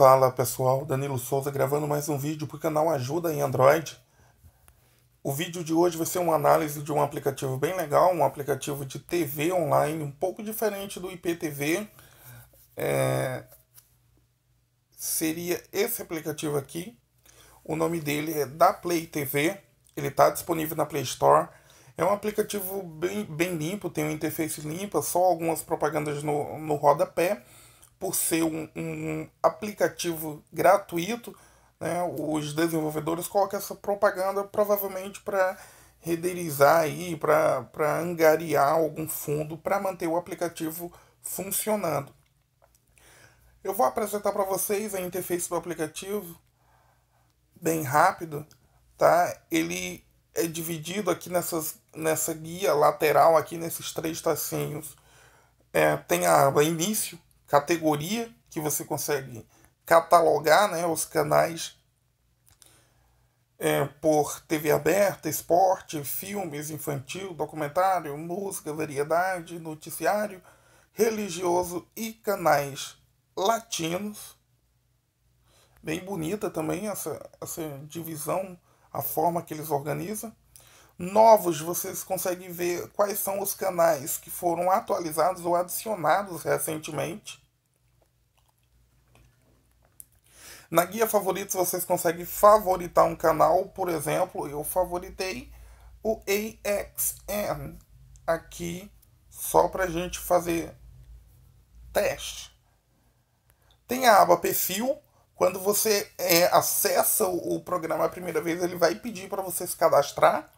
Fala pessoal, Danilo Souza gravando mais um vídeo para o canal Ajuda em Android. O vídeo de hoje vai ser uma análise de um aplicativo bem legal, um aplicativo de TV online, um pouco diferente do IPTV. Seria esse aplicativo aqui, o nome dele é DaPlay TV, ele está disponível na Play Store. É um aplicativo bem limpo, tem uma interface limpa, só algumas propagandas no rodapé. Por ser um aplicativo gratuito, né, os desenvolvedores colocam essa propaganda provavelmente para renderizar aí, para angariar algum fundo para manter o aplicativo funcionando. Eu vou apresentar para vocês a interface do aplicativo bem rápido, tá? Ele é dividido aqui nessa guia lateral aqui nesses três tracinhos. Tem a aba início, categoria, que você consegue catalogar, né, os canais por TV aberta, esporte, filmes, infantil, documentário, música, variedade, noticiário, religioso e canais latinos. Bem bonita também essa divisão, a forma que eles organizam. Novos, vocês conseguem ver quais são os canais que foram atualizados ou adicionados recentemente. Na guia favoritos vocês conseguem favoritar um canal. Por exemplo, eu favoritei o AXN aqui só para a gente fazer teste. Tem a aba perfil. Quando você acessa o programa a primeira vez, ele vai pedir para você se cadastrar,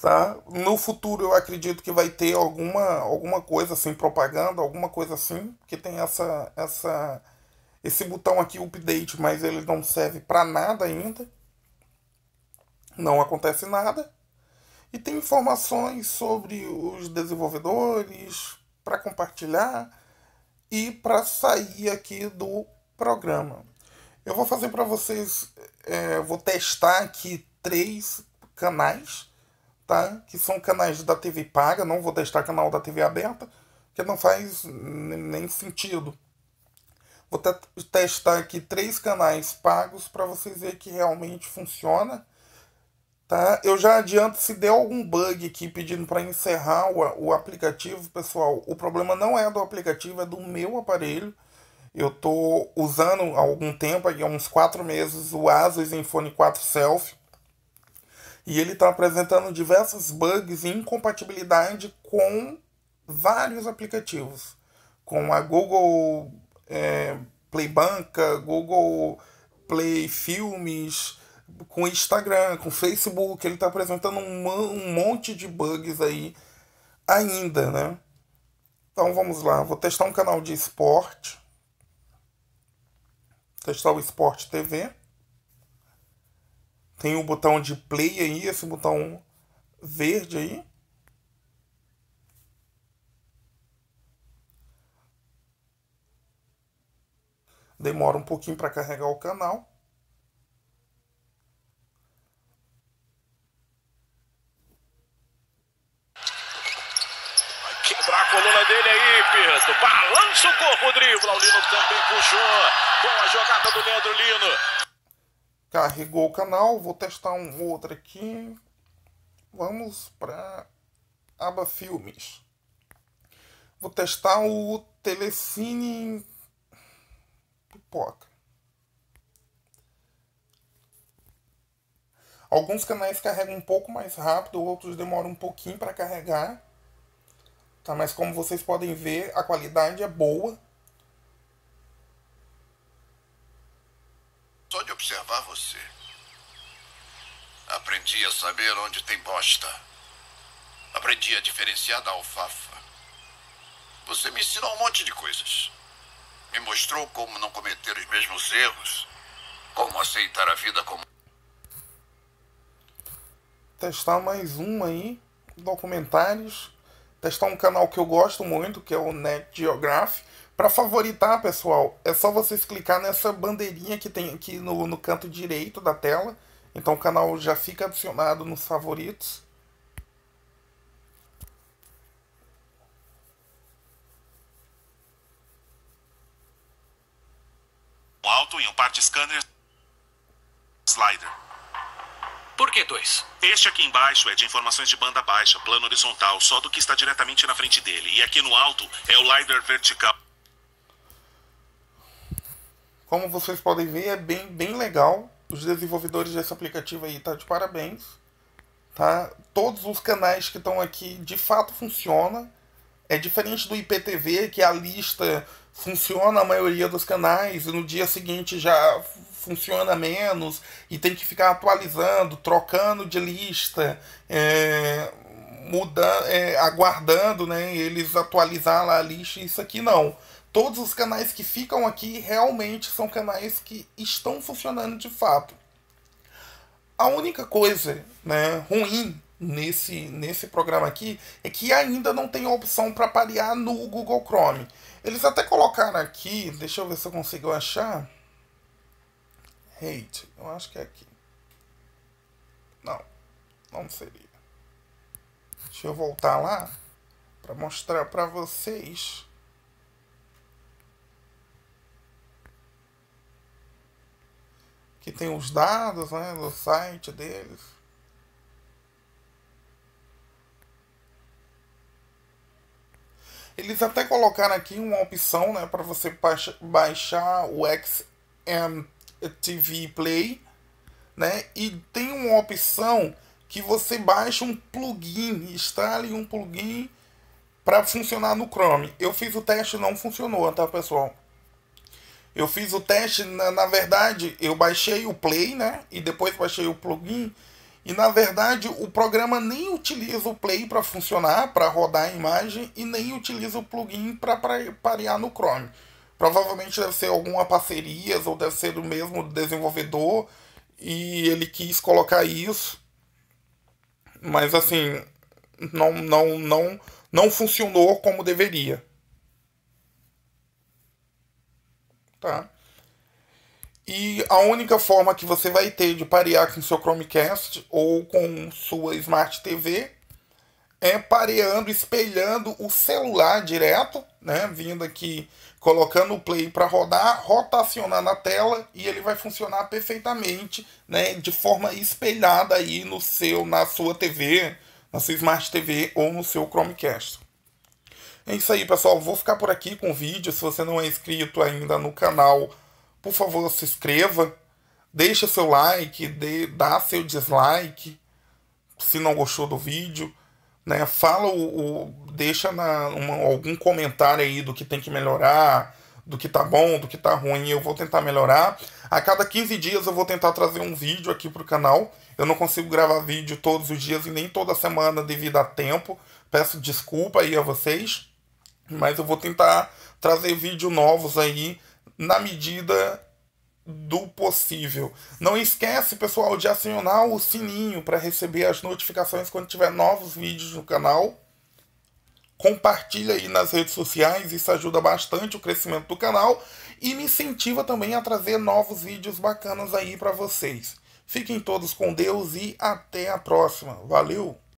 tá? No futuro eu acredito que vai ter alguma coisa assim, propaganda, alguma coisa assim, porque tem esse botão aqui, update, mas ele não serve para nada ainda. Não acontece nada. E tem informações sobre os desenvolvedores, para compartilhar e para sair aqui do programa. Eu vou fazer para vocês, vou testar aqui 3 canais, tá? Que são canais da TV paga, não vou testar canal da TV aberta, que não faz nem sentido. Vou testar aqui 3 canais pagos para vocês verem que realmente funciona, tá? Eu já adianto, se der algum bug aqui pedindo para encerrar o aplicativo, pessoal, o problema não é do aplicativo, é do meu aparelho. Eu tô usando há algum tempo, há uns 4 meses, o Asus Zenfone 4 selfie. E ele está apresentando diversos bugs e incompatibilidade com vários aplicativos. Com a Google Play Banca, Google Play Filmes, com Instagram, com Facebook. Ele está apresentando um monte de bugs aí ainda, né? Então vamos lá, vou testar um canal de esporte. Testar o Sport TV. Tem o botão de play aí, esse botão verde aí. Demora um pouquinho para carregar o canal. Vai quebrar a coluna dele aí, Pedro. Balança o corpo, dribla. O Lino também puxou. Boa jogada do Leandro Lino. Carregou o canal. Vou testar um outro aqui. Vamos para aba filmes. Vou testar o Telecine Pipoca. Alguns canais carregam um pouco mais rápido, outros demoram um pouquinho para carregar, tá? Mas como vocês podem ver, a qualidade é boa. Só de observar você, aprendi a saber onde tem bosta. Aprendi a diferenciar da alfafa. Você me ensinou um monte de coisas. Me mostrou como não cometer os mesmos erros, como aceitar a vida como... Testar mais um aí, documentários. Testar um canal que eu gosto muito, que é o Net Geographic. Para favoritar, pessoal, é só vocês clicar nessa bandeirinha que tem aqui no canto direito da tela. Então o canal já fica adicionado nos favoritos. foto e um par de scanners slider. Por que dois? Este aqui embaixo é de informações de banda baixa, plano horizontal, só do que está diretamente na frente dele. E aqui no alto é o LiDAR vertical. Como vocês podem ver, é bem legal. Os desenvolvedores desse aplicativo aí tá de parabéns. Tá? Todos os canais que estão aqui de fato funcionam. É diferente do IPTV, que a lista funciona a maioria dos canais e no dia seguinte já funciona menos e tem que ficar atualizando, trocando de lista, mudando, aguardando, né, eles atualizar lá a lista. Isso aqui não. Todos os canais que ficam aqui realmente são canais que estão funcionando de fato. A única coisa, né, ruim nesse programa aqui é que ainda não tem opção para parear no Google Chrome. Eles até colocaram aqui, deixa eu ver se eu consigo achar. Hate, eu acho que é aqui. Não, não seria. Deixa eu voltar lá para mostrar para vocês. Que tem os dados, né, do site deles. Eles até colocaram aqui uma opção, né, para você baixar o XMTV Play, né, e tem uma opção que você baixa um plugin, instale um plugin para funcionar no Chrome. Eu fiz o teste, não funcionou, tá, pessoal? Eu fiz o teste, na verdade, eu baixei o Play, né, e depois baixei o plugin. E, na verdade, o programa nem utiliza o Play para funcionar, para rodar a imagem, e nem utiliza o plugin para parear no Chrome. Provavelmente deve ser alguma parceria, ou deve ser do mesmo desenvolvedor, e ele quis colocar isso. Mas, assim, não funcionou como deveria. Tá? E a única forma que você vai ter de parear com seu Chromecast ou com sua Smart TV é pareando, espelhando o celular direto, né? Vindo aqui, colocando o Play para rodar, rotacionando a tela e ele vai funcionar perfeitamente, né? De forma espelhada aí na sua TV, na sua Smart TV ou no seu Chromecast. É isso aí, pessoal. Vou ficar por aqui com o vídeo. Se você não é inscrito ainda no canal, por favor, se inscreva, deixa seu like, dá seu dislike, se não gostou do vídeo, né? Fala, deixa algum comentário aí do que tem que melhorar, do que tá bom, do que tá ruim, eu vou tentar melhorar. A cada 15 dias eu vou tentar trazer um vídeo aqui pro canal. Eu não consigo gravar vídeo todos os dias e nem toda semana devido a tempo. Peço desculpa aí a vocês, mas eu vou tentar trazer vídeos novos aí, na medida do possível. Não esquece, pessoal, de acionar o sininho para receber as notificações quando tiver novos vídeos no canal. Compartilha aí nas redes sociais, isso ajuda bastante o crescimento do canal e me incentiva também a trazer novos vídeos bacanas aí para vocês. Fiquem todos com Deus e até a próxima. Valeu!